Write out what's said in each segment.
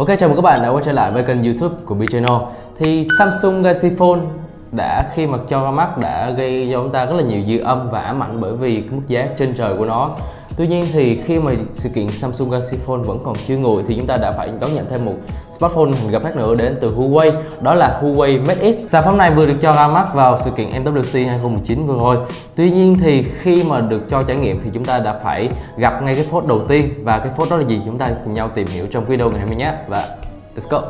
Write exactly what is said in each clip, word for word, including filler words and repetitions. Ok, chào mừng các bạn đã quay trở lại với kênh YouTube của Big Channel. Thì Samsung Galaxy Fold đã khi mà cho ra mắt đã gây cho chúng ta rất là nhiều dư âm và ám ảnh bởi vì cái mức giá trên trời của nó. Tuy nhiên thì khi mà sự kiện Samsung Galaxy Fold vẫn còn chưa nguội thì chúng ta đã phải đón nhận thêm một smartphone hình gập khác nữa đến từ Huawei, đó là Huawei Mate X. Sản phẩm này vừa được cho ra mắt vào sự kiện M W C hai không một chín vừa rồi. Tuy nhiên thì khi mà được cho trải nghiệm thì chúng ta đã phải gặp ngay cái Fold đầu tiên, và cái Fold đó là gì chúng ta cùng nhau tìm hiểu trong video ngày hôm nay nhé. Và let's go.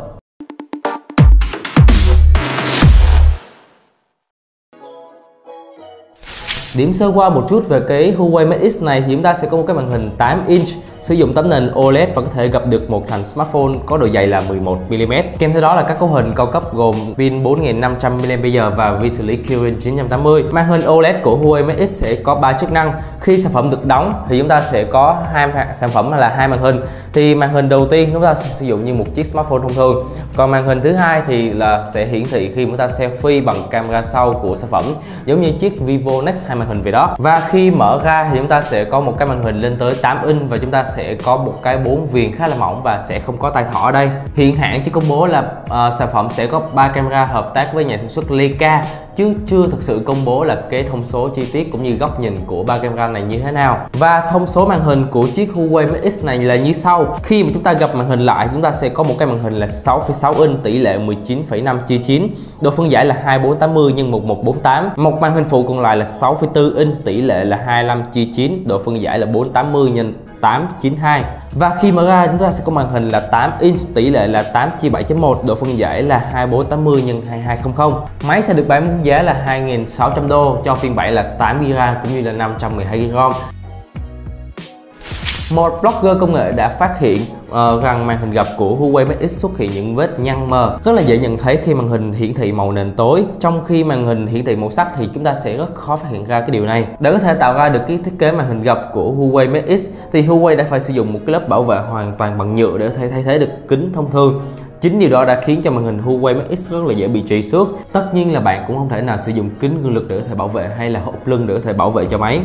Điểm sơ qua một chút về cái Huawei Mate X này thì chúng ta sẽ có một cái màn hình tám inch sử dụng tấm nền ô lét và có thể gặp được một thành smartphone có độ dày là mười một mi li mét. Kèm theo đó là các cấu hình cao cấp gồm pin bốn nghìn năm trăm mi li am pe giờ và vi xử lý Kirin chín tám mươi. Màn hình ô lét của Huawei Mate X sẽ có ba chức năng. Khi sản phẩm được đóng thì chúng ta sẽ có hai sản phẩm là hai màn hình. Thì màn hình đầu tiên chúng ta sẽ sử dụng như một chiếc smartphone thông thường. Còn màn hình thứ hai thì là sẽ hiển thị khi chúng ta selfie bằng camera sau của sản phẩm, giống như chiếc Vivo Next màn hình về đó. Và khi mở ra thì chúng ta sẽ có một cái màn hình lên tới tám inch và chúng ta sẽ có một cái bốn viền khá là mỏng và sẽ không có tay thỏ ở đây. Hiện hãng chỉ công bố là uh, sản phẩm sẽ có ba camera hợp tác với nhà sản xuất Leica, chứ chưa thực sự công bố là cái thông số chi tiết cũng như góc nhìn của ba camera này như thế nào. Và thông số màn hình của chiếc Huawei Mate X này là như sau. Khi mà chúng ta gặp màn hình lại, chúng ta sẽ có một cái màn hình là sáu phẩy sáu inch, tỷ lệ mười chín phẩy năm chia chín, độ phân giải là hai nghìn bốn trăm tám mươi nhân một nghìn một trăm bốn mươi tám. Một màn hình phụ còn lại là sáu phẩy bốn inch, tỷ lệ là hai mươi lăm chia chín, độ phân giải là bốn trăm tám mươi nhân tám trăm chín mươi hai. Và khi mở ra chúng ta sẽ có màn hình là tám inch, tỷ lệ là tám chia bảy chấm một, độ phân giải là hai nghìn bốn trăm tám mươi nhân hai nghìn hai trăm. Máy sẽ được bán với giá là hai nghìn sáu trăm đô cho phiên bản là tám gi ga bai cũng như là năm trăm mười hai gi ga bai RAM. Một blogger công nghệ đã phát hiện uh, rằng màn hình gập của Huawei Mate X xuất hiện những vết nhăn mờ rất là dễ nhận thấy khi màn hình hiển thị màu nền tối, trong khi màn hình hiển thị màu sắc thì chúng ta sẽ rất khó phát hiện ra cái điều này. Để có thể tạo ra được cái thiết kế màn hình gập của Huawei Mate X thì Huawei đã phải sử dụng một cái lớp bảo vệ hoàn toàn bằng nhựa để có thể thay thế được kính thông thường. Chính điều đó đã khiến cho màn hình Huawei Mate X rất là dễ bị trầy xước. Tất nhiên là bạn cũng không thể nào sử dụng kính gương lực để có thể bảo vệ hay là hộp lưng để có thể bảo vệ cho máy.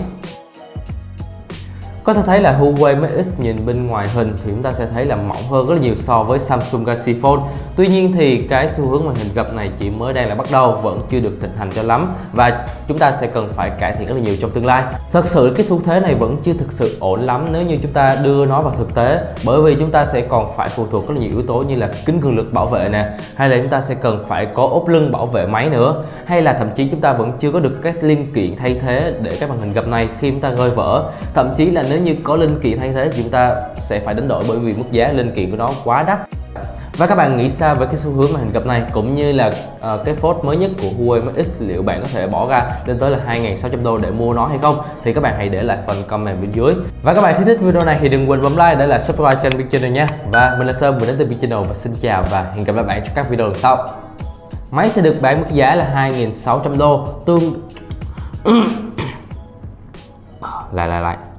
Có thể thấy là Huawei Mate X nhìn bên ngoài hình thì chúng ta sẽ thấy là mỏng hơn rất là nhiều so với Samsung Galaxy Fold. Tuy nhiên thì cái xu hướng màn hình gập này chỉ mới đang là bắt đầu, vẫn chưa được thịnh hành cho lắm và chúng ta sẽ cần phải cải thiện rất là nhiều trong tương lai. Thật sự cái xu thế này vẫn chưa thực sự ổn lắm nếu như chúng ta đưa nó vào thực tế, bởi vì chúng ta sẽ còn phải phụ thuộc rất là nhiều yếu tố như là kính cường lực bảo vệ nè, hay là chúng ta sẽ cần phải có ốp lưng bảo vệ máy nữa, hay là thậm chí chúng ta vẫn chưa có được các linh kiện thay thế để các màn hình gập này khi chúng ta rơi vỡ. Thậm chí là nếu Nếu như có linh kiện thay thế thì chúng ta sẽ phải đánh đổi bởi vì mức giá linh kiện của nó quá đắt. Và các bạn nghĩ sao về cái xu hướng màn hình gập này, cũng như là uh, cái Fold mới nhất của Huawei Mate X, liệu bạn có thể bỏ ra lên tới là hai nghìn sáu trăm đô để mua nó hay không? Thì các bạn hãy để lại phần comment bên dưới. Và các bạn thấy thích video này thì đừng quên bấm like để là subscribe kênh Big Channel nha. Và mình là Sơn, mình đến từ Big Channel và xin chào và hẹn gặp lại bạn trong các video lần sau. Máy sẽ được bán mức giá là hai nghìn sáu trăm đô tương... lại lại lại